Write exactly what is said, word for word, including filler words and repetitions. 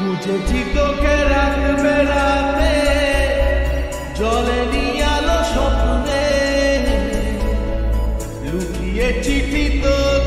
Muchachito que racuberate, yo le di a los hombres, Luqui es chiquito.